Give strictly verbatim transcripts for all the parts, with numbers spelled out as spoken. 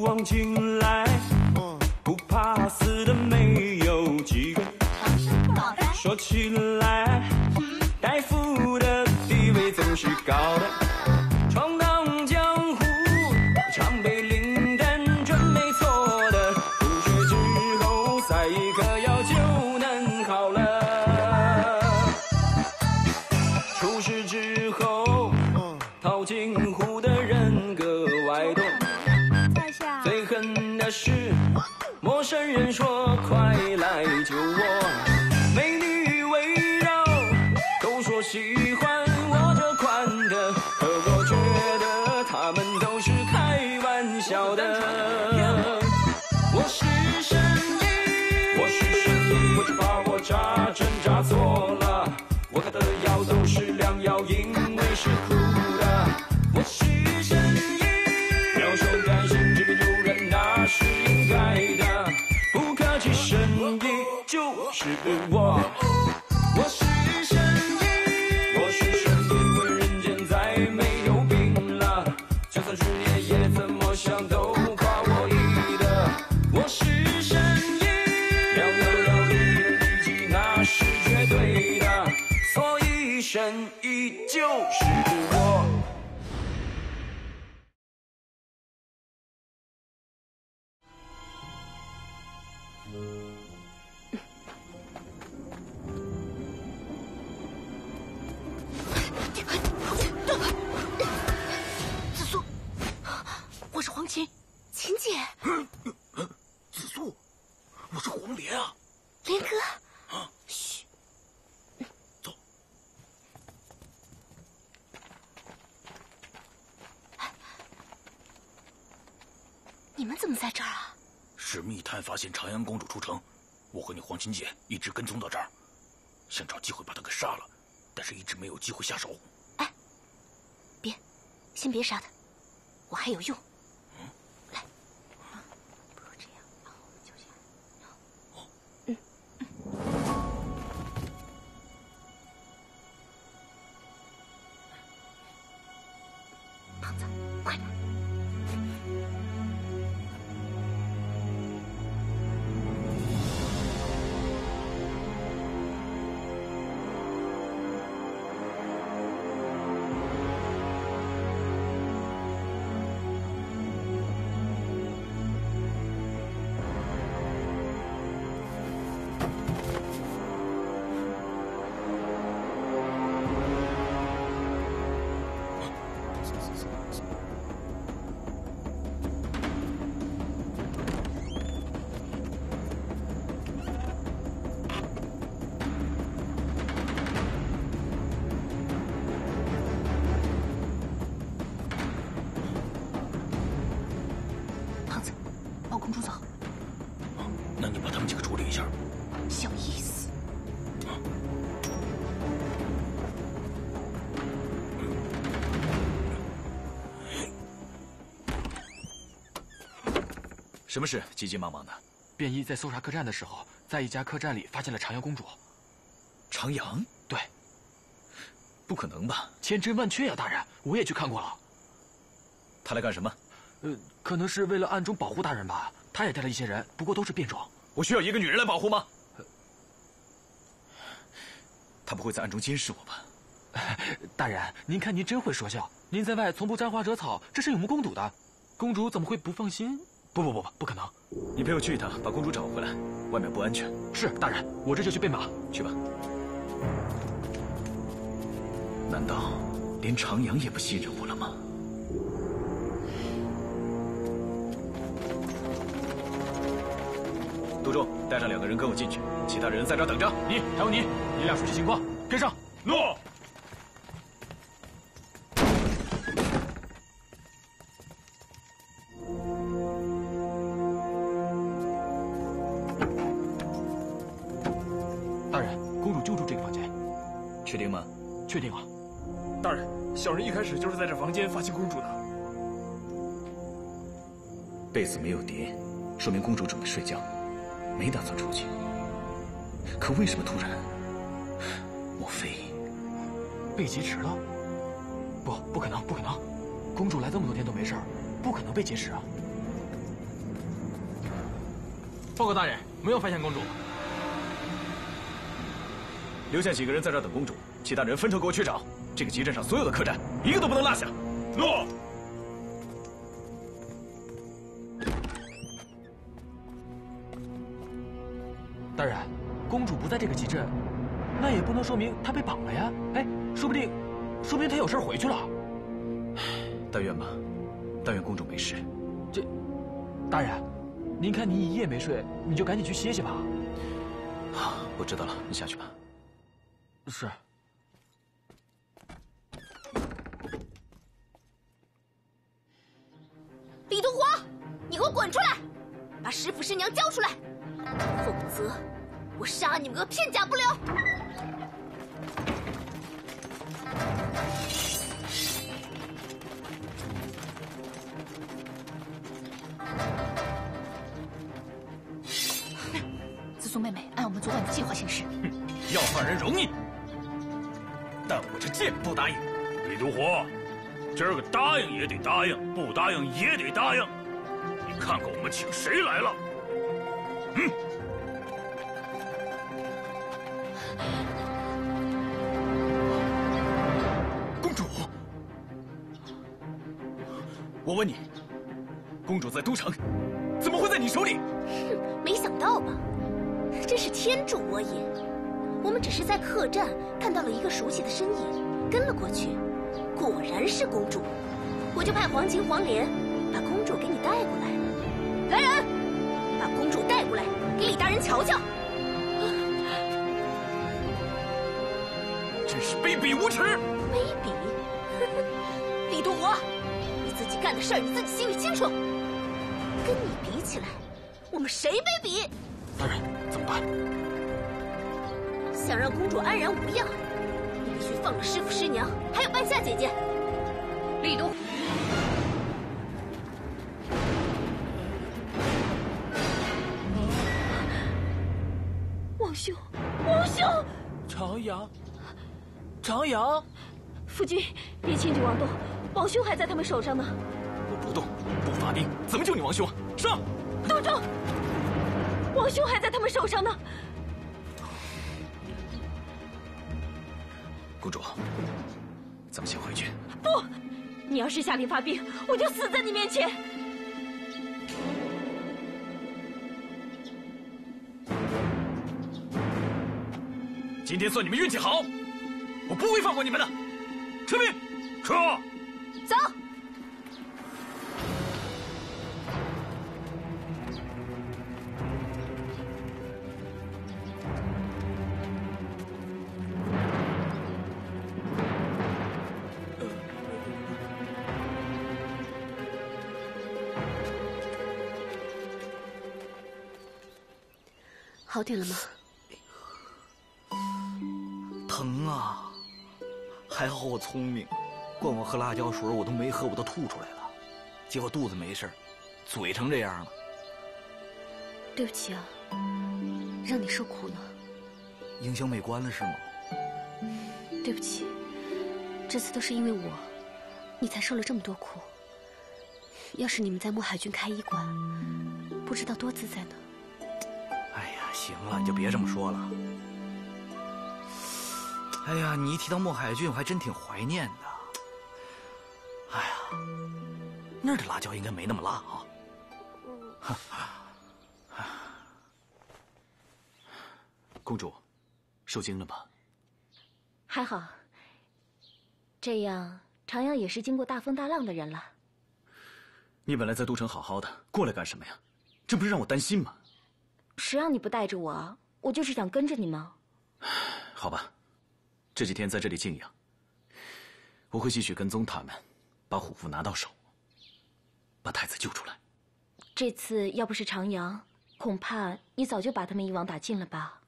望进来，不怕死的没有几个。说起来，大夫的地位总是高的。 陌生人说：“快来救我！”美女围绕，都说喜欢我这款的，可我觉得他们都是开玩笑的。我是神医，我是神医，我只怕我扎针扎错了，我开的药都是良药，因为是苦的。我是神医，要说甘心这个有人那是。 是我，我是神医，我是神医，问人间再没有病了，就算是爷爷怎么想都夸我医德。我是神医，要有要力的力气那是绝对的，所以神医就是我。 紫苏，我是黄琴，琴姐。紫苏，我是黄连啊。连哥。啊，嘘。走。你们怎么在这儿啊？是密探发现长阳公主出城，我和你黄琴姐一直跟踪到这儿，想找机会把她给杀了，但是一直没有机会下手。 先别杀他，我还有用。嗯、来，不要这样，然后我们就这样。哦，嗯嗯。胖子，快点！什么事？急急忙忙的。便衣在搜查客栈的时候，在一家客栈里发现了长阳公主。长阳？对。不可能吧？千真万确呀、啊，大人，我也去看过了。他来干什么？呃，可能是为了暗中保护大人吧。他也带了一些人，不过都是变装。我需要一个女人来保护吗？呃、他不会在暗中监视我吧、呃？大人，您看您真会说笑。您在外从不沾花惹草，这是有目共睹的。公主怎么会不放心？ 不不不不，不可能！你陪我去一趟，把公主找回来，外面不安全。是，大人，我这就去备马。去吧。难道连长阳也不信任我了吗？ 杜仲，带上两个人跟我进去，其他人在这儿等着。你还有你，你俩熟悉情况，跟上。诺。 确定啊，大人，小人一开始就是在这房间发现公主的。被子没有叠，说明公主准备睡觉，没打算出去。可为什么突然？莫非被劫持了？不，不可能，不可能！公主来这么多天都没事儿，不可能被劫持啊！报告大人，没有发现公主。留下几个人在这等公主，其他人分头给我去找。这个集镇上所有的客栈，一个都不能落下。诺。 当然，公主不在这个集镇，那也不能说明她被绑了呀。哎，说不定，说不定她有事回去了。但愿吧，但愿公主没事。这，大人，您看您一夜没睡，你就赶紧去歇歇吧。好，我知道了，你下去吧。是。李东华，你给我滚出来，把师傅师娘交出来！ 否则，我杀你们个片甲不留！紫苏妹妹，按我们昨晚的计划行事。哼，要放人容易，但我这剑不答应。李独活，今儿个答应也得答应，不答应也得答应。你看看我们请谁来了？嗯。 公主，我问你，公主在都城，怎么会在你手里？哼，没想到吧？真是天助我也！我们只是在客栈看到了一个熟悉的身影，跟了过去，果然是公主，我就派黄金黄莲把公主给你带过来。来人，把公主带过来，给李大人瞧瞧。 真是卑鄙无耻！卑鄙！李东华，你自己干的事儿你自己心里清楚。跟你比起来，我们谁卑鄙？大人，怎么办？想让公主安然无恙，你必须放了师傅师娘，还有半夏姐姐。李东。 长阳，夫君，别轻举妄动，王兄还在他们手上呢。我不动，不发兵，怎么救你王兄？上！都中！王兄还在他们手上呢。公主，咱们先回去。不，你要是下令发兵，我就死在你面前。今天算你们运气好。 我不会放过你们的！撤兵！撤！走！好点了吗？疼啊！ 还好我聪明，灌我喝辣椒水我都没喝，我都吐出来了，结果肚子没事，嘴成这样了。对不起啊，让你受苦呢。影响美观了是吗？对不起，这次都是因为我，你才受了这么多苦。要是你们在墨海郡开医馆，不知道多自在呢。哎呀，行了，你就别这么说了。 哎呀，你一提到墨海郡，我还真挺怀念的。哎呀，那儿的辣椒应该没那么辣啊！公主，受惊了吗？还好，这样长阳也是经过大风大浪的人了。你本来在都城好好的，过来干什么呀？这不是让我担心吗？谁让你不带着我？我就是想跟着你吗？好吧。 这几天在这里静养，我会继续跟踪他们，把虎符拿到手，把太子救出来。这次要不是长阳，恐怕你早就把他们一网打尽了吧？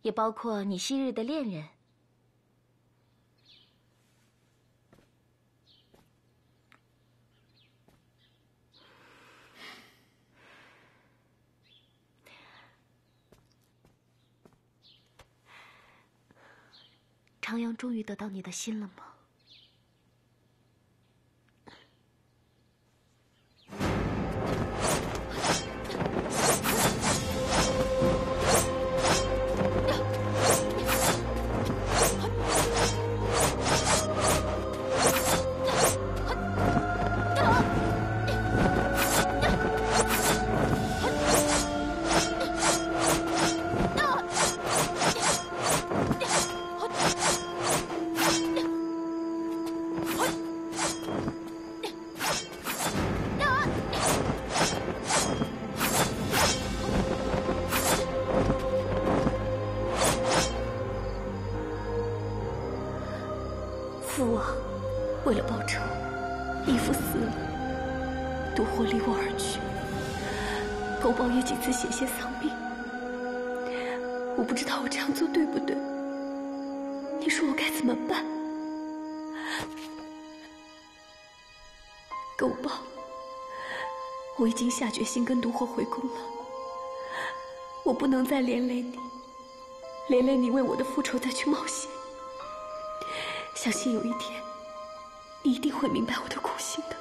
也包括你昔日的恋人。长阳终于得到你的心了吗？父王为了报仇，义父死了，独活离我而去。同胞也几次险些丧命，我不知道我这样做对不对，你说我该怎么办？狗豹，我已经下决心跟独活回宫了，我不能再连累你，连累你为我的复仇再去冒险。相信有一天，你一定会明白我的苦心的。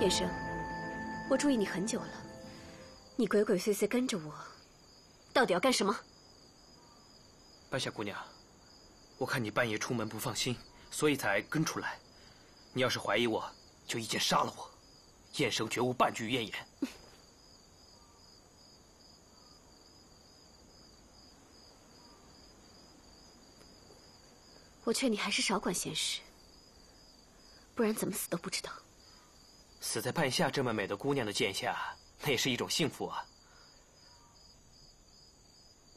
燕生，我注意你很久了，你鬼鬼祟祟跟着我，到底要干什么？半夏姑娘，我看你半夜出门不放心，所以才跟出来。你要是怀疑我，就一剑杀了我。燕生绝无半句怨言。我劝你还是少管闲事，不然怎么死都不知道。 死在半夏这么美的姑娘的剑下，那也是一种幸福啊。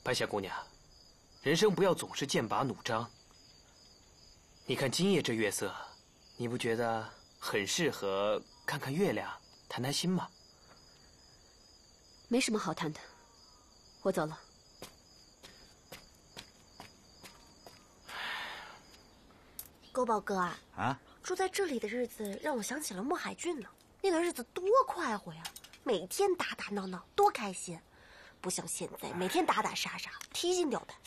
半夏姑娘，人生不要总是剑拔弩张。你看今夜这月色，你不觉得很适合看看月亮，谈谈心吗？没什么好谈的，我走了。狗宝哥啊！啊！ 住在这里的日子让我想起了穆海俊呢，那段日子多快活呀，每天打打闹闹多开心，不像现在每天打打杀杀，提心吊胆。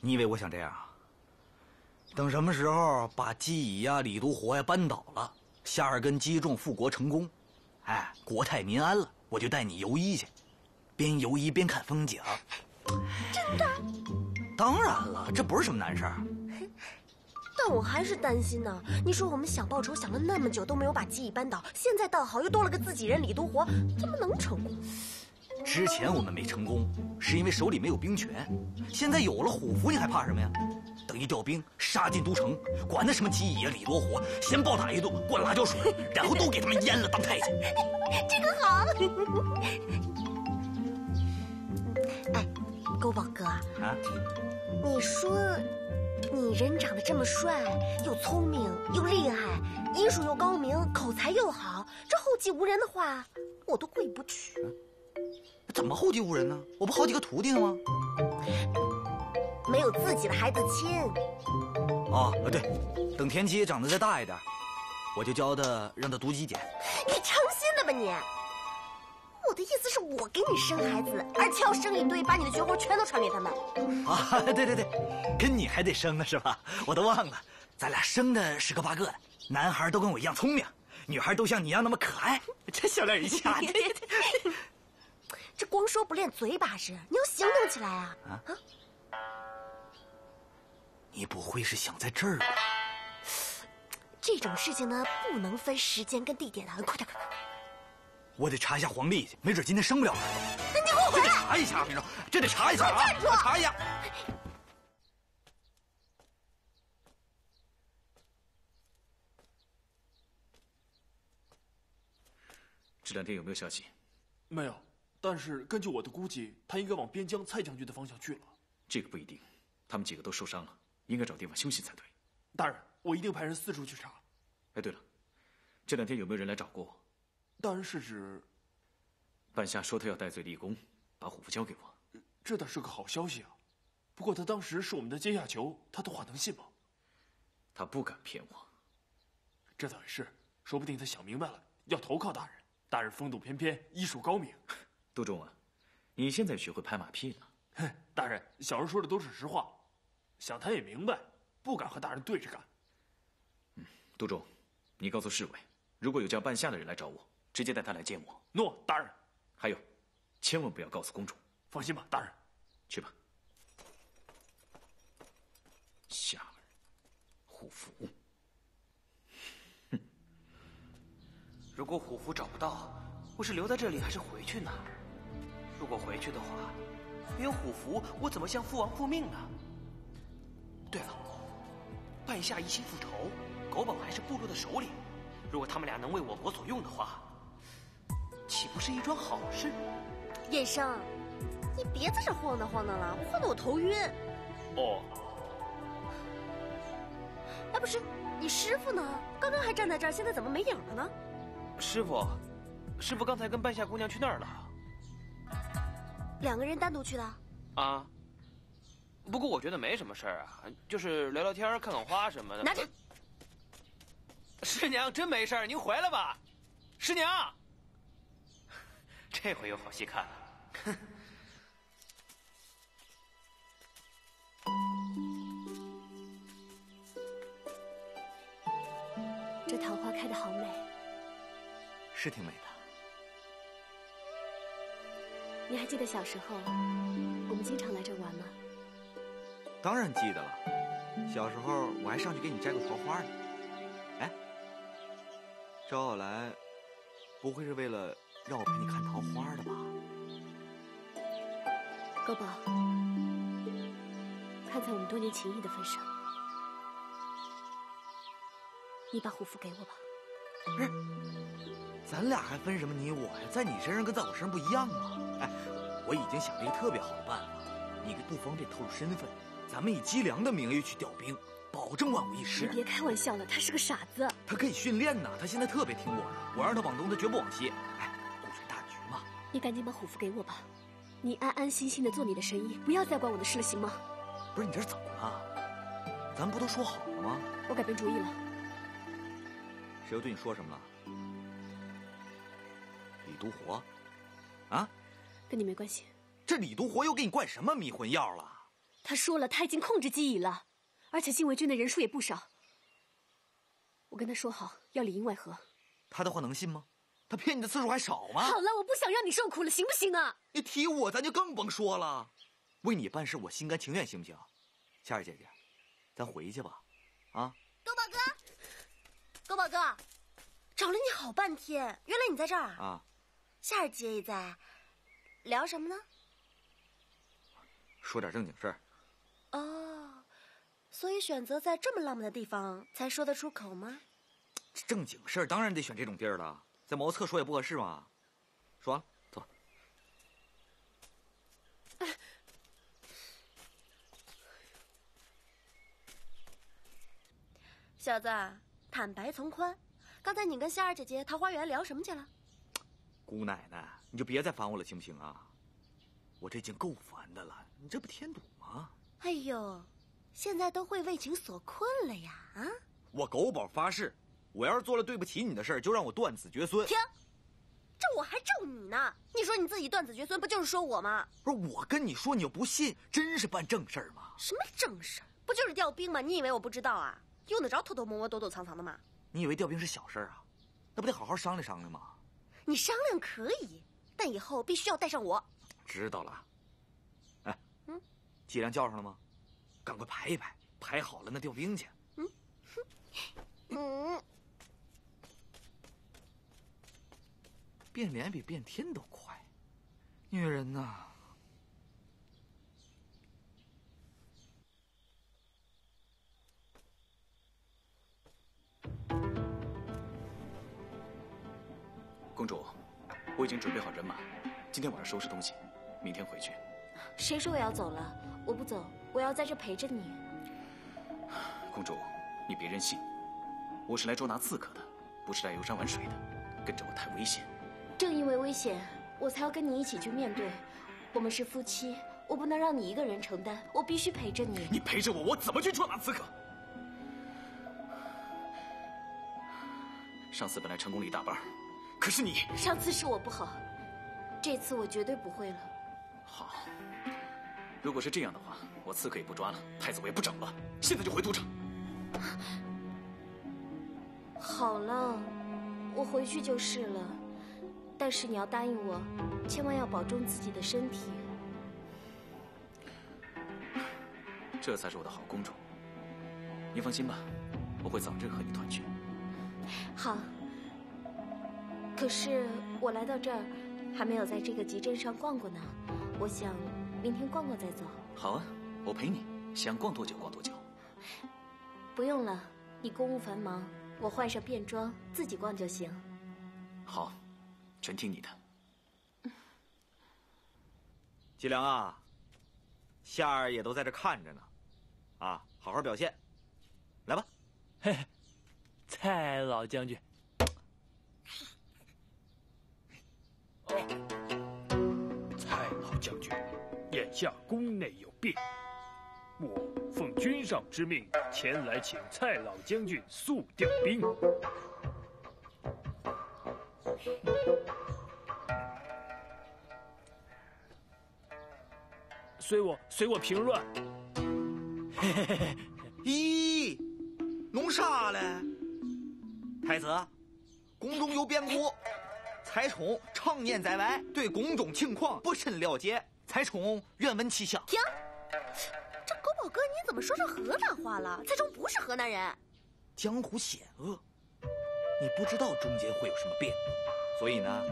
你以为我想这样啊？等什么时候把姬乙呀、李独活呀扳倒了，夏二根击中复国成功，哎，国泰民安了，我就带你游医去，边游医边看风景。真的？当然了，这不是什么难事儿。 但我还是担心呢。你说我们想报仇想了那么久都没有把姬乙扳倒，现在倒好又多了个自己人李独活，怎么能成功？之前我们没成功，是因为手里没有兵权。现在有了虎符，你还怕什么呀？等一调兵杀进都城，管他什么姬乙啊、李独活，先暴打一顿，灌辣椒水，然后都给他们阉了当太监。这个好。哎，狗宝哥啊，你说。 你人长得这么帅，又聪明又厉害，医术又高明，口才又好，这后继无人的话，我都过意不去。怎么后继无人呢？我不好几个徒弟呢吗？没有自己的孩子亲。哦，对，等田七长得再大一点，我就教他让他读机简。你成心的吧你！我的意思是我给你生孩子，而且要生一堆，把你的绝活全都传给他们。啊，对对对，跟你还得生呢是吧？我都忘了，咱俩生的十个八个的，男孩都跟我一样聪明，女孩都像你一样那么可爱。这小脸一下，对对对，这光说不练嘴把式，你要行动起来啊！啊，你不会是想在这儿吧？这种事情呢，不能分时间跟地点的，快点快点。 我得查一下黄历去，没准今天生不了孩子。那你给我回来！查一下，明柔，这得查一下啊！站住！查一下。这两天有没有消息？没有，但是根据我的估计，他应该往边疆蔡将军的方向去了。这个不一定，他们几个都受伤了，应该找地方休息才对。大人，我一定派人四处去查。哎，对了，这两天有没有人来找过我？ 大人是指，半夏说他要戴罪立功，把虎符交给我，这倒是个好消息啊。不过他当时是我们的阶下囚，他的话能信吗？他不敢骗我。这倒也是，说不定他想明白了，要投靠大人。大人风度翩翩，医术高明。杜仲啊，你现在学会拍马屁了？大人，小人说的都是实话，想他也明白，不敢和大人对着干。嗯，杜仲，你告诉侍卫，如果有叫半夏的人来找我。 直接带他来见我。诺，大人。还有，千万不要告诉公主。放心吧，大人。去吧。夏儿，虎符。哼。如果虎符找不到，我是留在这里还是回去呢？如果回去的话，没有虎符，我怎么向父王复命呢？对了，半夏一心复仇，狗宝还是部落的首领，如果他们俩能为我国所用的话，岂不是一桩好事？燕生，你别在这晃荡晃荡了，晃得我头晕。哦。哎，不是，你师傅呢？刚刚还站在这儿，现在怎么没影了呢？师傅，师傅刚才跟半夏姑娘去那儿了。两个人单独去的？啊。 不过我觉得没什么事儿啊，就是聊聊天、看看花什么的。拿着，师娘真没事儿，您回来吧。师娘，这回有好戏看了。这桃花开得好美，是挺美的。你还记得小时候我们经常来这玩吗？ 当然记得了，小时候我还上去给你摘过桃花呢。哎，招我来，不会是为了让我陪你看桃花的吧？狗宝，看在我们多年情谊的份上，你把虎符给我吧。不是，咱俩还分什么你我呀？在你身上跟在我身上不一样啊！哎，我已经想了一个特别好的办法，你不方便透露身份。 咱们以姬良的名义去调兵，保证万无一失。你别开玩笑了，他是个傻子。他可以训练呢，他现在特别听我的，我让他往东，他绝不往西。哎，顾全大局嘛。你赶紧把虎符给我吧，你安安心心的做你的神医，不要再管我的事了，行吗？不是你这是怎么了？咱们不都说好了吗？我改变主意了。谁又对你说什么了？李独活，啊？跟你没关系。这李独活又给你灌什么迷魂药了？ 他说了，他已经控制姬乙了，而且禁卫军的人数也不少。我跟他说好要里应外合。他的话能信吗？他骗你的次数还少吗？好了，我不想让你受苦了，行不行啊？你提我，咱就更甭说了。为你办事，我心甘情愿，行不行？夏儿姐姐，咱回去吧，啊？狗宝哥，狗宝哥，找了你好半天，原来你在这儿啊？夏儿姐也在，聊什么呢？说点正经事儿。 哦，所以选择在这么浪漫的地方才说得出口吗？正经事儿当然得选这种地儿了，在茅厕说也不合适嘛。说完了，走。哎、小子，坦白从宽。刚才你跟夏二姐姐桃花源聊什么去了？姑奶奶，你就别再烦我了，行不行啊？我这已经够烦的了，你这不添堵吗？ 哎呦，现在都会为情所困了呀！啊，我狗宝发誓，我要是做了对不起你的事儿，就让我断子绝孙。停，这我还咒你呢！你说你自己断子绝孙，不就是说我吗？不是我跟你说，你又不信，真是办正事儿吗？什么正事儿？不就是调兵吗？你以为我不知道啊？用得着偷偷摸摸、躲躲藏藏的吗？你以为调兵是小事儿啊？那不得好好商量商量吗？你商量可以，但以后必须要带上我。知道了。 季良叫上了吗？赶快排一排，排好了那调兵去。嗯，嗯，变脸比变天都快，女人呐！公主，我已经准备好人马，今天晚上收拾东西，明天回去。 谁说我要走了？我不走，我要在这陪着你。公主，你别任性，我是来捉拿刺客的，不是来游山玩水的。跟着我太危险。正因为危险，我才要跟你一起去面对。我们是夫妻，我不能让你一个人承担，我必须陪着你。你陪着我，我怎么去捉拿刺客？上次本来成功了一大半，可是你……上次是我不好，这次我绝对不会了。 好，如果是这样的话，我刺客也不抓了，太子我也不找了，现在就回都城。好了，我回去就是了，但是你要答应我，千万要保重自己的身体。这才是我的好公主，你放心吧，我会早日和你团聚。好，可是我来到这儿，还没有在这个集镇上逛过呢。 我想明天逛逛再走。好啊，我陪你，想逛多久逛多久。不用了，你公务繁忙，我换上便装自己逛就行。好，全听你的。季良啊，夏儿也都在这看着呢，啊，好好表现。来吧，嘿嘿，蔡老将军。 蔡老将军，眼下宫内有变，我奉君上之命前来请蔡老将军速调兵。随我，随我平乱。嘿嘿嘿，咦，弄啥嘞？太子，宫中有变故。 才宠常年在外，对宫中情况不甚了解。才宠愿闻其详。停！这狗宝哥，你怎么说上河南话了？才宠不是河南人。江湖险恶，你不知道中间会有什么变故，所以呢，我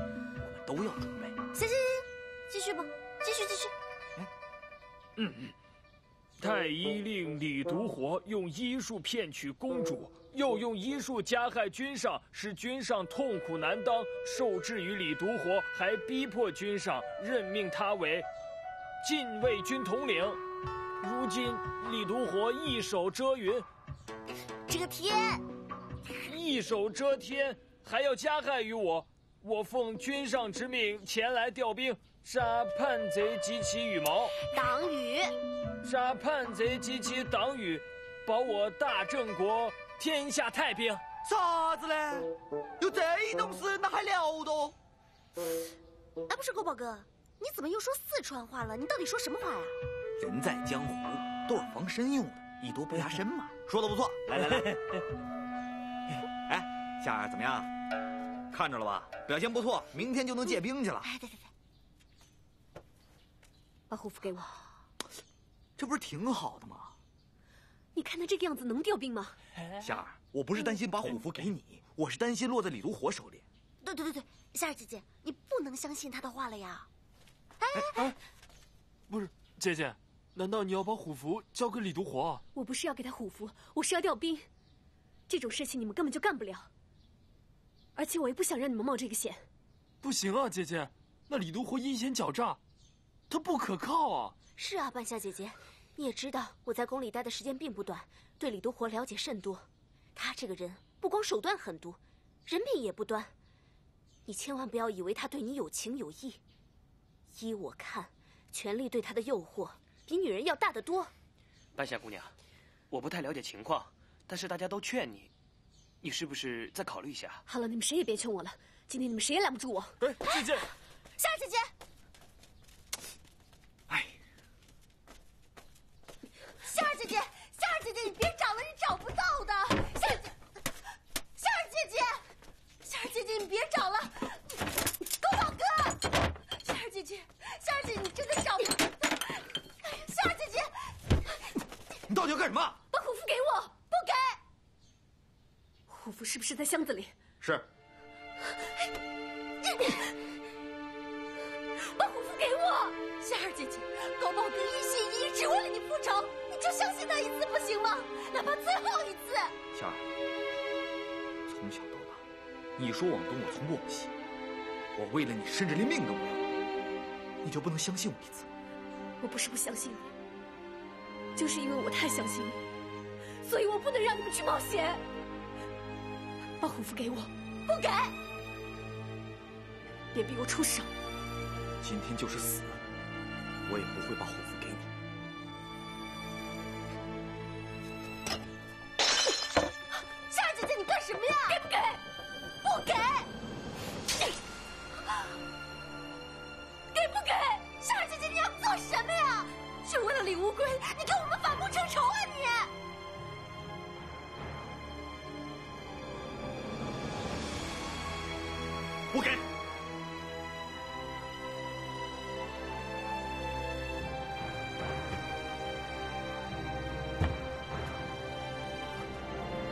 们都要准备。行行行，继续吧，继续继续。嗯嗯。太医令李独活用医术骗取公主。 又用医术加害君上，使君上痛苦难当，受制于李独活，还逼迫君上任命他为禁卫军统领。如今李独活一手遮云，遮天，一手遮天，还要加害于我。我奉君上之命前来调兵，杀叛贼及其羽毛。党羽，杀叛贼及其党羽，保我大郑国。 天下太平，啥子嘞？有这种事，那还了得？哎，不是狗宝哥，你怎么又说四川话了？你到底说什么话呀？人在江湖，都是防身用的，以毒不压身嘛。说的不错，来来来，哎，夏儿怎么样？看着了吧，表现不错，明天就能借兵去了。哎，对对对，把护符给我，这不是挺好的吗？ 你看他这个样子能调兵吗？夏儿，我不是担心把虎符给你，我是担心落在李如火手里。对对对对，夏儿姐姐，你不能相信他的话了呀！哎哎哎，不是姐姐，难道你要把虎符交给李如火啊？我不是要给他虎符，我是要调兵。这种事情你们根本就干不了，而且我也不想让你们冒这个险。不行啊，姐姐，那李如火阴险狡诈，他不可靠啊。是啊，半夏姐姐。 你也知道，我在宫里待的时间并不短，对李独活了解甚多。他这个人不光手段狠毒，人品也不端。你千万不要以为他对你有情有义。依我看，权力对他的诱惑比女人要大得多。半夏姑娘，我不太了解情况，但是大家都劝你，你是不是再考虑一下？好了，你们谁也别劝我了，今天你们谁也拦不住我。哎，姐姐，夏姐姐。 夏儿姐姐，夏儿姐姐，你别找了，你找不到的。夏儿姐，夏儿姐姐，夏儿姐姐，你别找了，狗宝哥。夏儿姐姐，夏儿姐姐，你真的找不到。夏儿姐姐，你到底要干什么？把虎符给我，不给。虎符是不是在箱子里？是。把虎符给我，夏儿姐姐，狗宝哥一心一意只为了你复仇。 就相信他一次不行吗？哪怕最后一次。夏儿，从小到大，你说往东，我从不往西。我为了你，甚至连命都不要，你就不能相信我一次？我不是不相信你，就是因为我太相信你，所以我不能让你们去冒险。把虎符给我，不给。别逼我出手。今天就是死，我也不会把虎符给你。 什么呀？给不给？不给！给不给？夏儿姐姐，你要做什么呀？是为了李无归，你跟我们反目成仇啊你！不给！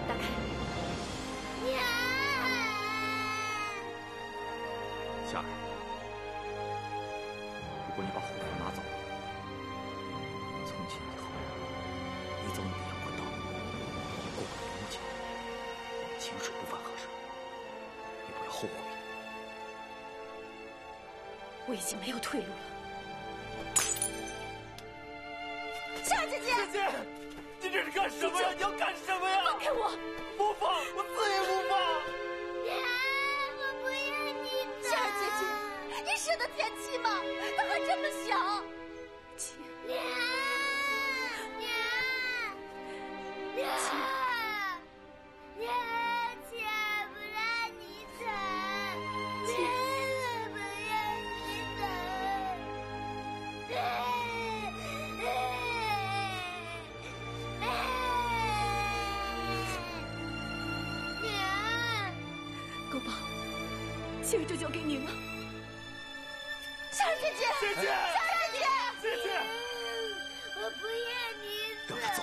打开。 夏儿，如果你把虎符拿走，从今以后，你走你的阳关道，我过我的龙桥。我已经没有退路了。夏姐姐，姐姐，你这是干什么呀？你要干什么呀？放开我！不放，我自己不放。啊！我不要你的。夏姐姐，你舍得前妻吗？他还这么小。姐。姐。姐。姐。 狗宝，幸运这就给您了。小姐姐，姐姐，小姐姐，姐姐，我不要你走，走，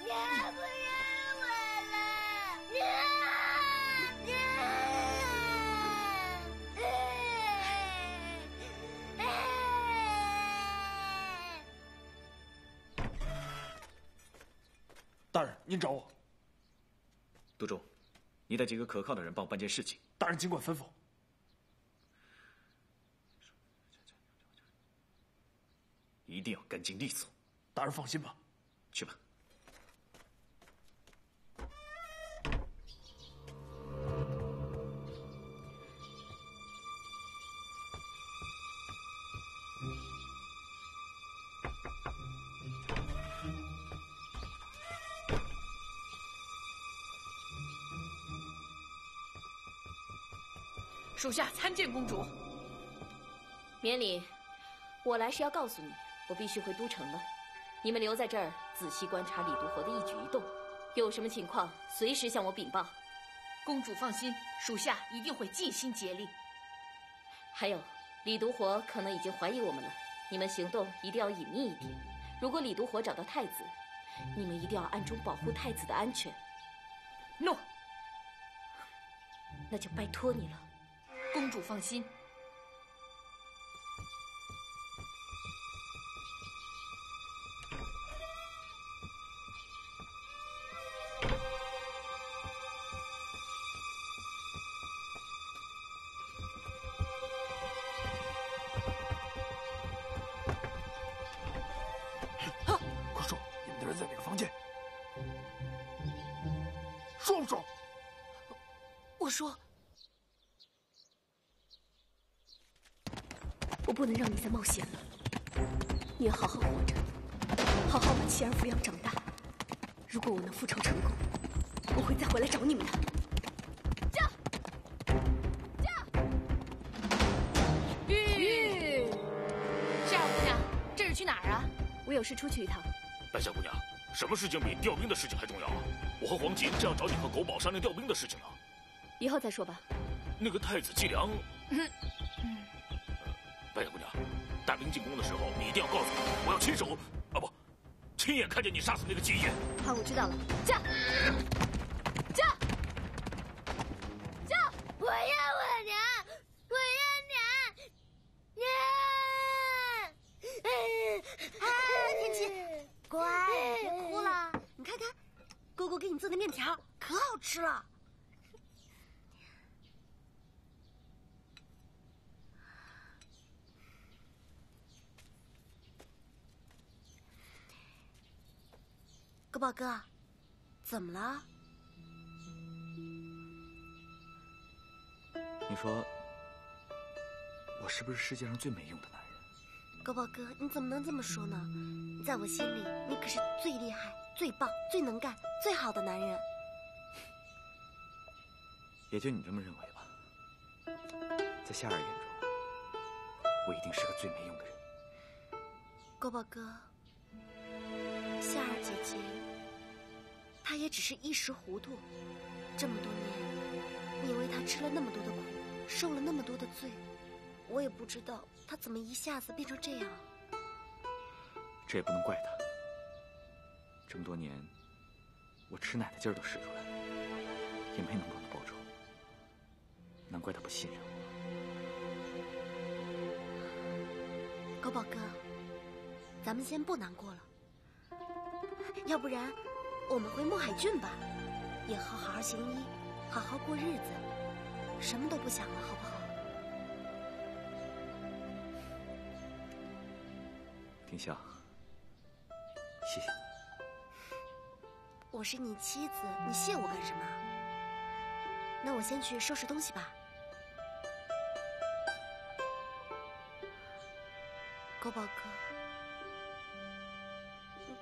你不要我了，你，你，大人，您找我，杜仲。 你带几个可靠的人帮我办件事情。大人尽管吩咐。一定要干净利索。大人放心吧。去吧。属下参见公主。免礼，我来是要告诉你，我必须回都城了。你们留在这儿，仔细观察李独活的一举一动，有什么情况随时向我禀报。公主放心，属下一定会尽心竭力。还有，李独活可能已经怀疑我们了，你们行动一定要隐秘一点。如果李独活找到太子，你们一定要暗中保护太子的安全。诺，那就拜托你了。 公主放心。啊！快说，你们的人在哪个房间？说不说？我说。 我不能让你再冒险了，你要好好活着，好好把妻儿抚养长大。如果我能复仇成功，我会再回来找你们的。 驾！驾！玉！夏姑娘，这是去哪儿啊？我有事出去一趟。白夏姑娘，什么事情比调兵的事情还重要啊？我和黄金正要找你和狗宝商量调兵的事情了。以后再说吧。那个太子季良。嗯 白雪姑娘，大兵进攻的时候，你一定要告诉我，我要亲手啊不，亲眼看见你杀死那个季夜。好，我知道了。驾！驾！驾！我要我娘，我要娘！娘！啊，天琪，乖，别哭了。你看看，姑姑给你做的面条可好吃了。 狗宝哥，怎么了？你说，我是不是世界上最没用的男人？狗宝哥，你怎么能这么说呢？在我心里，你可是最厉害、最棒、最能干、最好的男人。也就你这么认为吧。在夏儿眼中，我一定是个最没用的人。狗宝哥，夏儿姐姐。 他也只是一时糊涂，这么多年，你为他吃了那么多的苦，受了那么多的罪，我也不知道他怎么一下子变成这样。这也不能怪他，这么多年，我吃奶的劲儿都使出来了，也没能帮他报仇，难怪他不信任我。狗宝哥，咱们先不难过了，要不然。 我们回墨海郡吧，以后好好行医，好好过日子，什么都不想了，好不好？庭晓，谢谢。我是你妻子，你谢我干什么？那我先去收拾东西吧。狗宝哥，你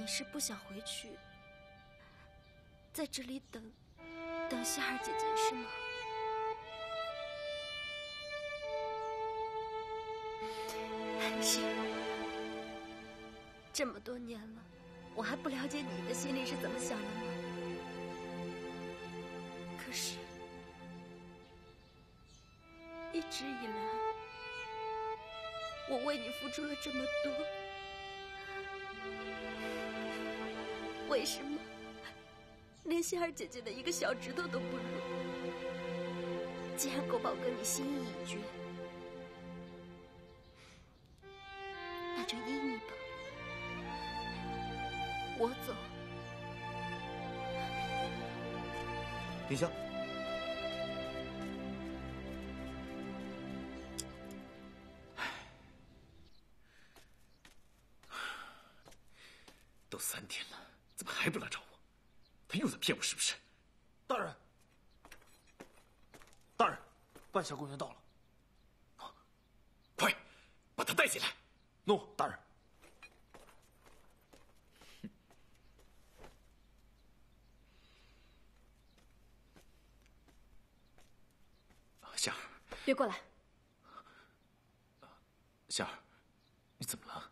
你是不想回去，在这里等等希儿姐姐是吗？ 是，这么多年了，我还不了解你的心里是怎么想的吗？可是，一直以来，我为你付出了这么多，为什么连希儿姐姐的一个小指头都不如？既然狗宝哥你心意已决。 就依你吧，我走。庭晓，都三天了，怎么还不来找我？他又在骗我是不是？大人，大人，半夏公园到了，啊，快把他带进来。 诺， no, 大人。夏儿，别过来。夏儿，你怎么了？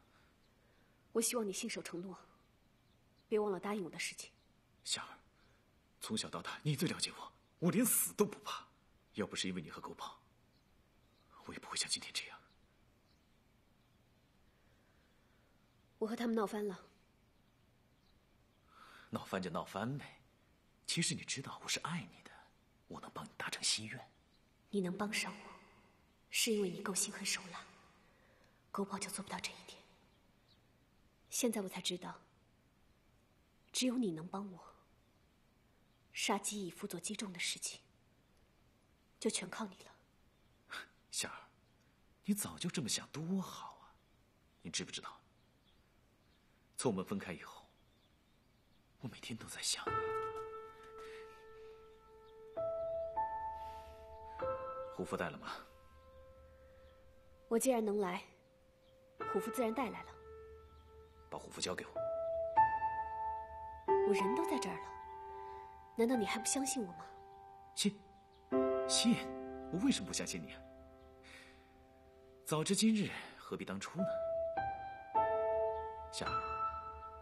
我希望你信守承诺，别忘了答应我的事情。夏儿，从小到大你最了解我，我连死都不怕。要不是因为你和狗宝，我也不会像今天这样。 我和他们闹翻了，闹翻就闹翻呗。其实你知道我是爱你的，我能帮你达成心愿。你能帮上我，是因为你够心狠手辣。狗宝就做不到这一点。现在我才知道，只有你能帮我。杀鸡以辅佐鸡众的事情，就全靠你了。夏儿，你早就这么想多好啊！你知不知道？ 从我们分开以后，我每天都在想你。虎符带了吗？我既然能来，虎符自然带来了。把虎符交给我。我人都在这儿了，难道你还不相信我吗？信，信？我为什么不相信你啊？早知今日，何必当初呢？夏儿。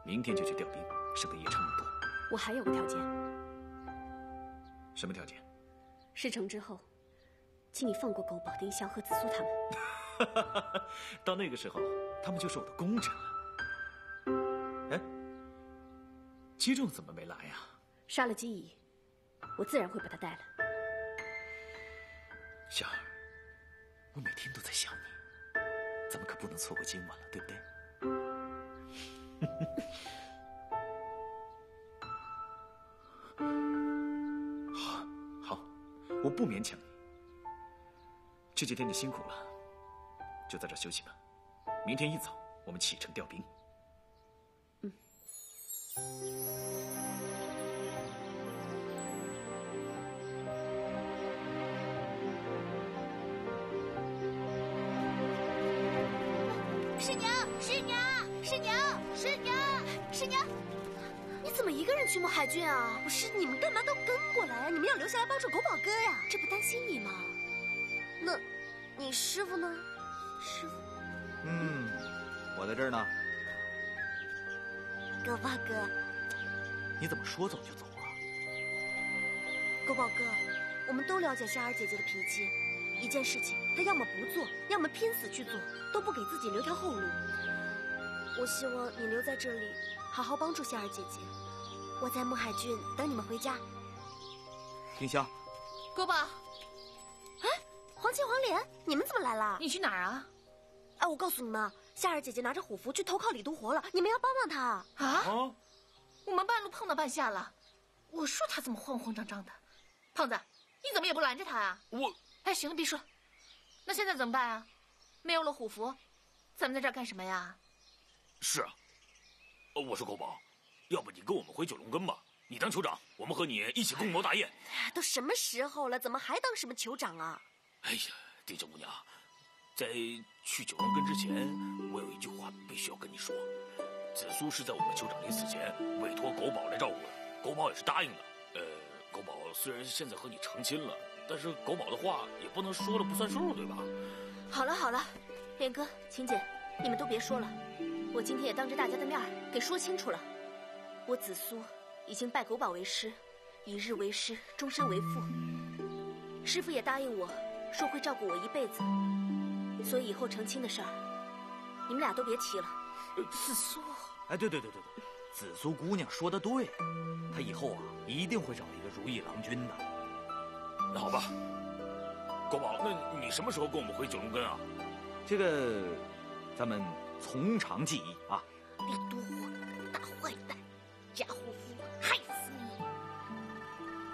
明天就去调兵，省得夜长梦多。我还有个条件。什么条件？事成之后，请你放过狗宝、丁香和紫苏他们。到那个时候，他们就是我的功臣了。哎，姬仲怎么没来呀？杀了姬乙，我自然会把他带来。夏儿，我每天都在想你，咱们可不能错过今晚了，对不对？ 好，好，我不勉强你。这几天你辛苦了，就在这休息吧。明天一早我们启程调兵。嗯。师娘，师娘，师娘。 师娘，师娘，你怎么一个人去牧海郡啊？不是你们干嘛都跟过来啊？你们要留下来帮助狗宝哥呀？这不担心你吗？那，你师傅呢？师傅，嗯，我在这儿呢。狗宝哥，你怎么说走就走啊？狗宝哥，我们都了解夏儿姐姐的脾气，一件事情她要么不做，要么拼死去做，都不给自己留条后路。 我希望你留在这里，好好帮助夏儿姐姐。我在牧海郡等你们回家。庭晓，国宝，哎，黄芩、黄连，你们怎么来了？你去哪儿啊？哎，我告诉你们，夏儿姐姐拿着虎符去投靠李独活了，你们要帮帮她啊！啊！我们半路碰到半夏了，我说她怎么慌慌张张的，胖子，你怎么也不拦着她啊？我……哎，行了，别说了。那现在怎么办啊？没有了虎符，咱们在这儿干什么呀？是啊，我说狗宝，要不你跟我们回九龙根吧？你当酋长，我们和你一起共谋大业。都什么时候了，怎么还当什么酋长啊？哎呀，丁香姑娘，在去九龙根之前，我有一句话必须要跟你说。紫苏是在我们酋长临死前委托狗宝来照顾的，狗宝也是答应的。呃，狗宝虽然现在和你成亲了，但是狗宝的话也不能说了不算数，对吧？好了好了，恋哥、秦姐，你们都别说了，我今天也当着大家的面给说清楚了。我紫苏已经拜狗宝为师，一日为师，终身为父。师父也答应我说会照顾我一辈子，所以以后成亲的事儿，你们俩都别提了。紫苏，哎，对对对对对，紫苏姑娘说的对，她以后啊一定会找一个如意郎君的。那好吧，狗宝，那你什么时候跟我们回九龙根啊？这个，咱们从长计议啊。李都护，大坏蛋，假护肤，害死你！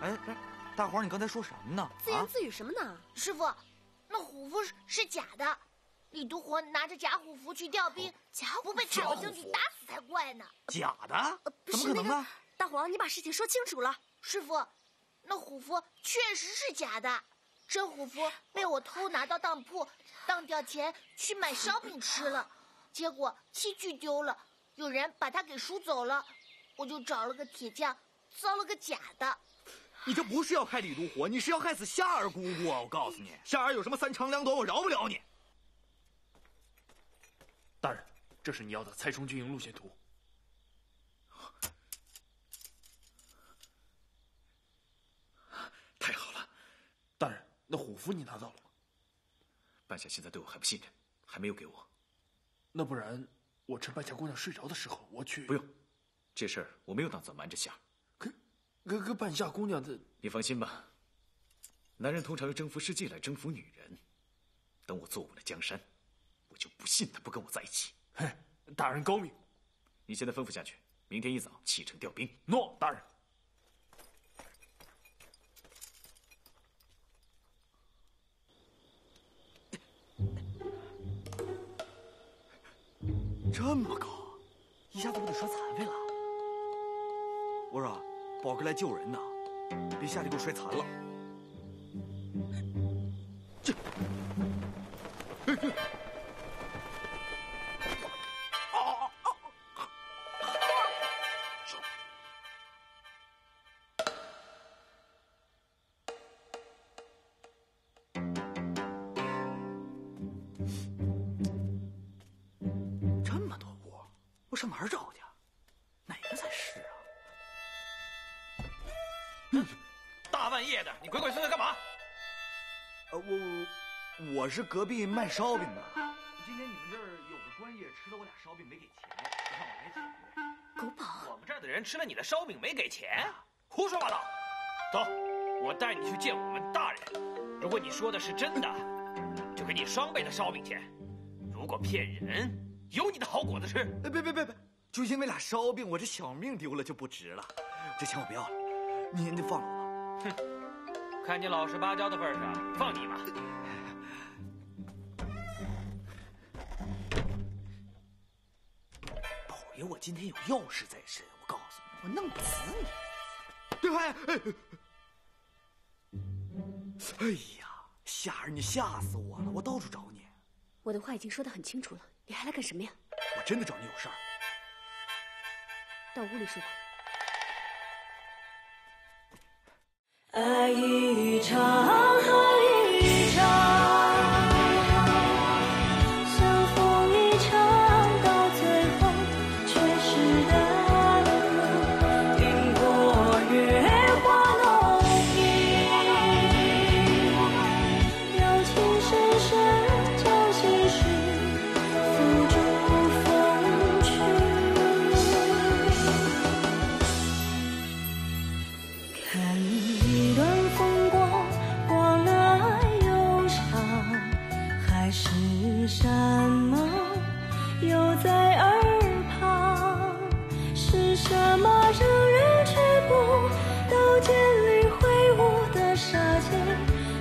哎哎，大伙儿，你刚才说什么呢？自言自语什么呢？啊、师傅，那虎符是是假的。李独活拿着假虎符去调兵，不被彩虹星去打死才怪呢！假的？怎么可能呢？大黄，你把事情说清楚了。师傅，那虎符确实是假的，真虎符被我偷拿到当铺，当掉钱去买烧饼吃了，结果器具丢了，有人把它给赎走了，我就找了个铁匠，造了个假的。你这不是要害李独活，你是要害死夏儿姑姑啊！我告诉你，夏儿有什么三长两短，我饶不了你。大人，这是你要的蔡冲军营路线图。太好了，大人，那虎符你拿到了吗？半夏现在对我还不信任，还没有给我。那不然，我趁半夏姑娘睡着的时候，我去。不用，这事儿我没有打算瞒着夏。可，可可半夏姑娘的，你放心吧。男人通常用征服世界来征服女人，等我坐稳了江山。我就不信他不跟我在一起。嘿，大人高明。你现在吩咐下去，明天一早启程调兵。诺，大人。这么高，一下子不得摔残废了？我说，宝哥来救人呢，别下去给我摔残了。这。嘿嘿上哪儿找去？哪个才是啊？嗯、大半夜的，你鬼鬼祟祟干嘛？呃，我我是隔壁卖烧饼的。今天你们这儿有个官爷吃了我俩烧饼没给钱，让我来解决。狗宝，我们这儿的人吃了你的烧饼没给钱，胡说八道！走，我带你去见我们大人。如果你说的是真的，就给你双倍的烧饼钱；如果骗人，有你的好果子吃！别别别别！就因为俩烧饼，我这小命丢了就不值了。这钱我不要了，您就放了我吧。哼，看你老实巴交的份上，放你吧。宝爷，我今天有要事在身，我告诉你，我弄不死你！对吧？哎呀，夏儿，你吓死我了！我到处找你。我的话已经说得很清楚了，你还来干什么呀？我真的找你有事儿。到屋里说吧。爱一场，恨一场，相逢一场，到最后却是淡漠。经过月华浓影，柔情深深。山盟又在耳旁，是什么让人止步到剑里挥舞的杀戒？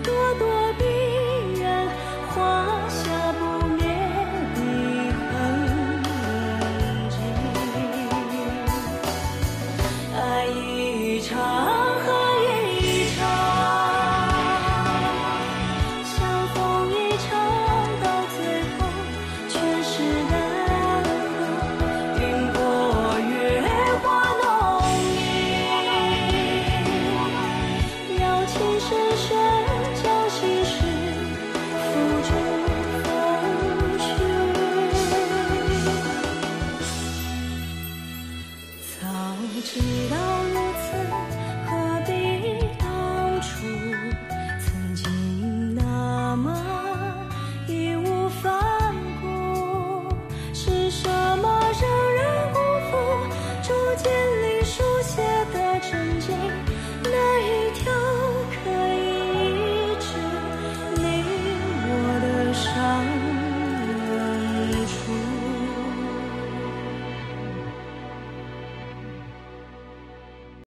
朵朵必然画下不灭的痕。纯净。